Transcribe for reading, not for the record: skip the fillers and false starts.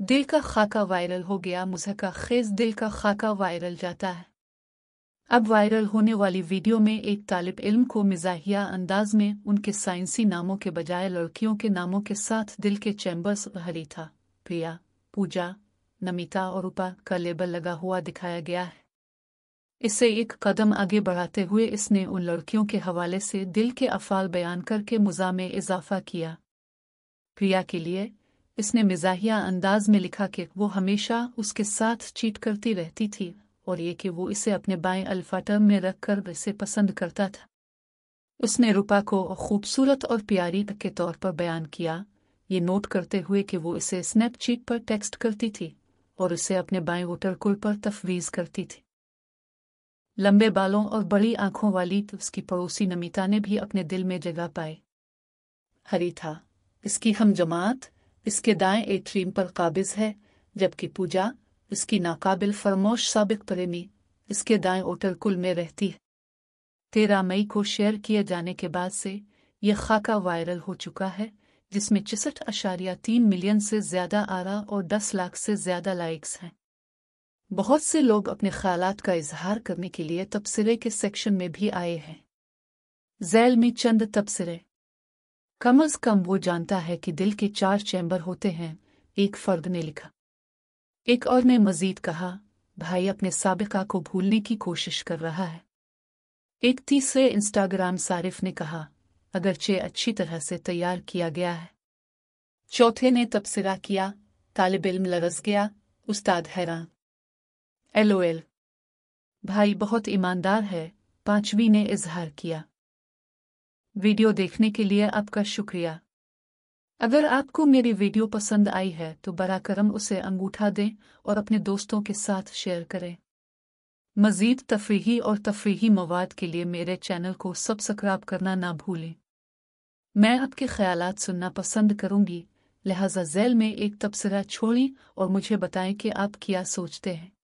दिल का खाका वायरल हो गया। मुजहका खेज दिल का खाका वायरल जाता है। अब वायरल होने वाली वीडियो में एक तालिब इल्म को मजाहिया अंदाज में उनके साइंसी नामों के बजाय लड़कियों के नामों के साथ दिल के चैम्बर्स हरीथा, प्रिया, पूजा, नमिता और रूपा का लेबल लगा हुआ दिखाया गया है। इससे एक कदम आगे बढ़ाते हुए इसने उन लड़कियों के हवाले से दिल के अफाल बयान करके मज़ा में इजाफा किया। प्रिया के लिए इसने मज़ाहिया अंदाज में लिखा कि वो हमेशा उसके साथ चीट करती रहती थी और ये कि वो इसे अपने बाएं अल्फा टर्म में रखकर इसे पसंद करता था। उसने रूपा को खूबसूरत और प्यारी के तौर पर बयान किया, ये नोट करते हुए कि वो इसे स्नैपचैट पर टेक्स्ट करती थी और उसे अपने बाएं वोटरकोल पर तफवीज़ करती थी। लंबे बालों और बड़ी आंखों वाली उसकी पड़ोसी नमिता ने भी अपने दिल में जगह पाई। हरीथा इसकी हम जमात इसके दाएं एट्रीम पर काबिज है, जबकि पूजा इसकी नाकाबिल फरमोश साबिक प्रेमी इसके दाएं ओटरकुल में रहती है। 13 मई को शेयर किए जाने के बाद से ये खाका वायरल हो चुका है, जिसमें 66.3 मिलियन से ज़्यादा आरा और 10 लाख से ज़्यादा लाइक्स हैं। बहुत से लोग अपने ख्यालात का इजहार करने के लिए तबसरे के सेक्शन में भी आए हैं। ज़ैल में चंद तबसरे। कम अज़ कम वो जानता है कि दिल के 4 चैम्बर होते हैं, एक फ़र्द ने लिखा। एक और ने मज़ीद कहा, भाई अपने साबिका को भूलने की कोशिश कर रहा है। एक तीसरे इंस्टाग्राम सारिफ ने कहा, अगरचे अच्छी तरह से तैयार किया गया है। चौथे ने तबसरा किया, तालिब इल्म लरज़ गया, उस्ताद हैरान, LOL, भाई बहुत ईमानदार है। 5वीं ने इजहार किया। वीडियो देखने के लिए आपका शुक्रिया। अगर आपको मेरी वीडियो पसंद आई है तो बरा करम उसे अंगूठा दें और अपने दोस्तों के साथ शेयर करें। मज़ीद तफरीही और तफरीही मवाद के लिए मेरे चैनल को सब्सक्राइब करना ना भूलें। मैं आपके ख्यालात सुनना पसंद करूंगी, लिहाजा ज़ैल में एक तबसरा छोड़ें और मुझे बताएं कि आप क्या सोचते हैं।